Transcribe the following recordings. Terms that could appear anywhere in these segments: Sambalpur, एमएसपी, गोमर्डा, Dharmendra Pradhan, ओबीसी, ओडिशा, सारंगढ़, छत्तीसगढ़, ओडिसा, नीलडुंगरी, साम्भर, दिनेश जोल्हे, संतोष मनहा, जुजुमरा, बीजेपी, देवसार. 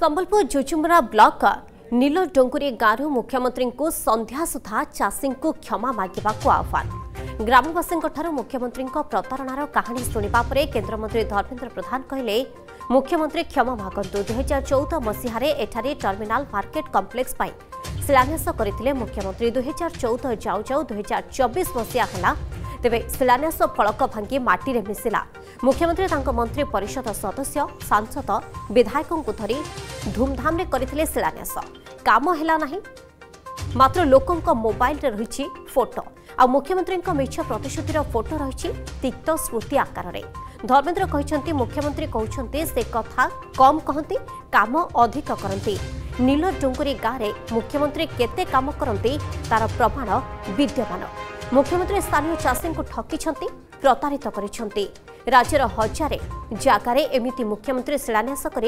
Sambalpur जुजुमरा block नीलडुंगरी गांव मुख्यमंत्री को संध्या सुधा चाषी को क्षमा मांगा आह्वान। ग्रामवासी मुख्यमंत्री प्रतारणार कहानी शुणा पर केन्द्रमंत्री धर्मेन्द्र प्रधान कहले मुख्यमंत्री क्षमा मागंतु। 2014 मसीह टर्मिनाल मार्केट कम्प्लेक्स शिलान्यास करते मुख्यमंत्री। 2014 जाऊ जाऊ 2024 मसीहा है तेबे शिलान्यास फलक भांगी माटी रे मिसिला। मुख्यमंत्री तांको मंत्री परिषद सदस्य सांसद विधायकों को धरी धूमधाम रे करथिले शिलान्यास। काम हेला नाही, मात्र लोकों का मोबाइल रे रहिछि फोटो आ मुख्यमंत्री का मिछ प्रतिश्रुतिर फोटो रहिछि तिक्त स्मृति आकार रे। धर्मेन्द्र कहिसंती मुख्यमंत्री कहउछंती से कथा कम कहंती काम अधिक करंती। नीलडुंगरी गारे मुख्यमंत्री केते काम करंती तार प्रमाण विद्यमान। मुख्यमंत्री स्थानीय चाषी को ठकी प्रतारित करिसेंती। राज्यर हजारे जगार एमती मुख्यमंत्री शिलान्यास कर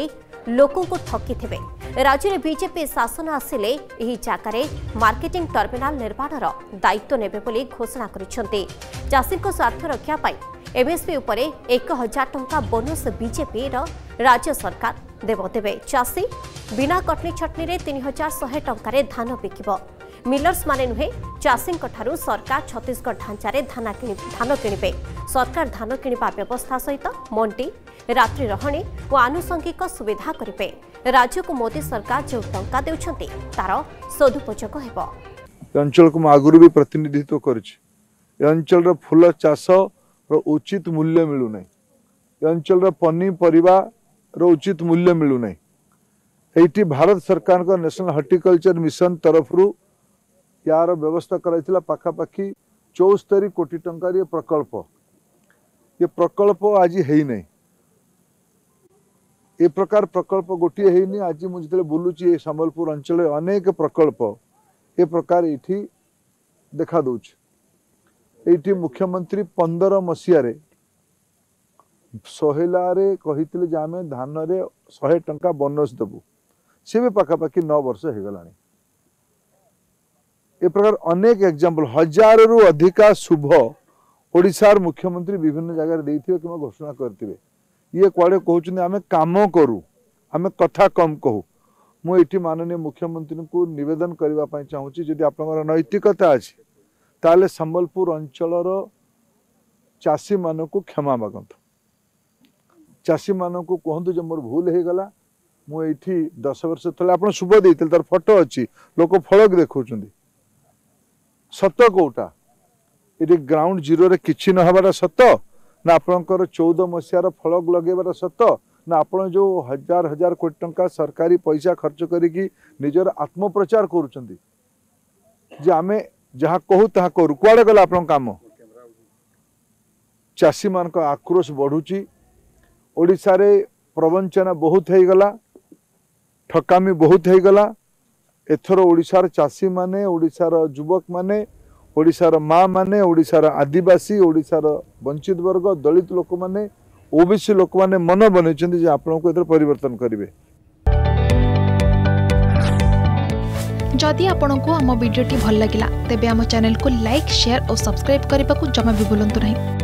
लोक ठकी थे। राज्य में बीजेपी शासन आसिले यही जगार मार्केटिंग टर्मिनाल निर्माण दायित्व ने घोषणा करिसेंती। चाषी को स्वार्थ रक्षापी एमएसपी उपर 1000 टंका बोनस बीजेपी राज्य सरकार देवे। चाषी बिना कटनी छटनी रे 3100 टंकार धान बिकिबो। मिलर्स माने नुहे चाषी सरकार छत्तीसगढ़ ढांचारे धान किणिबे। सरकार धान किणिबा व्यवस्था सहित मंडी रात्रि रहणी और आनुषंगिक सुविधा करिबे। राज्य को मोदी सरकार जो टंका देउछंती तार सदुपयोग हेबो। अंचल को आगुरु भी प्रतिनिधित्व करछि। अंचल रो फूल चाष रो उचित मूल्य मिलु नै। अंचल रो पनीपरिबा रो उचित मूल्य मिलु नै। एठी भारत सरकार को नेशनल हॉर्टिकल्चर मिशन तरफ रु यार व्यवस्था कराइथिला पाखापाखी 74 कोटी टंका रे प्रकल्प। ये प्रकल्प आज है नहीं, ये प्रकार प्रकल्प गोटे है नहीं। आज मुझे बुलूची संबलपुर अंचल अनेक प्रकल्प ये प्रकार ये देखा दौर। मुख्यमंत्री 15 मसीह 100 लाख कही आम धान रे 100 टंका बोनस देवु। सी भी पाखापाखी 9 वर्ष हो गला। ए प्रकार अनेक एग्जाम्पल हजार रु अधिका शुभ ओडिशार मुख्यमंत्री विभिन्न जगह देइथिबे कि घोषणा करथिबे। ये कुआडे कहउछन आमे काम करू, आमे कथा कम कहू। मो एठी माननीय मुख्यमंत्री को निवेदन करबा पई चाहूची जदि आपनकर नैतिकता अछि ताले संबलपुर अंचलर चासी मानकु क्षमा मागंतु। चासी मानकु कहंतु जे मोर भूल हे गला। मो एठी 10 वर्ष तले आपन शुभ देइतले तार फोटो अछि, लोक फलक देखउछन। सत कौटा ये ग्राउंड जीरो रे किछि न हबार सत ना आपणकर 14 मसीहार फलक लगेबार सत ना आपण जो हजार कोटी टंका सरकारी पैसा खर्च करिकी निजर आत्मप्रचार करूछंती जे आमे जहाँ कहू तहा करू। कुआडे गला आपण काम? चासी मान का आक्रोश बढ़ुची। ओडिसा रे प्रवंचना बहुत है गला, ठकामी बहुत है गला। एथर ओडिशार चाषी माने, ओडिशार युवक माने, ओडिशार माँ माने, ओडिशार आदिवासी, ओडिशार वंचित वर्ग, दलित लोक माने, ओबीसी लोक माने मन बनेछन्ती जे आपण को एथर परिवर्तन करिवे। जदि आपण को हम वीडियो टी भल लागिला तेबे हम चैनल को लाइक, शेयर और सब्सक्राइब करने को जमा भी भूलंतु नहीं।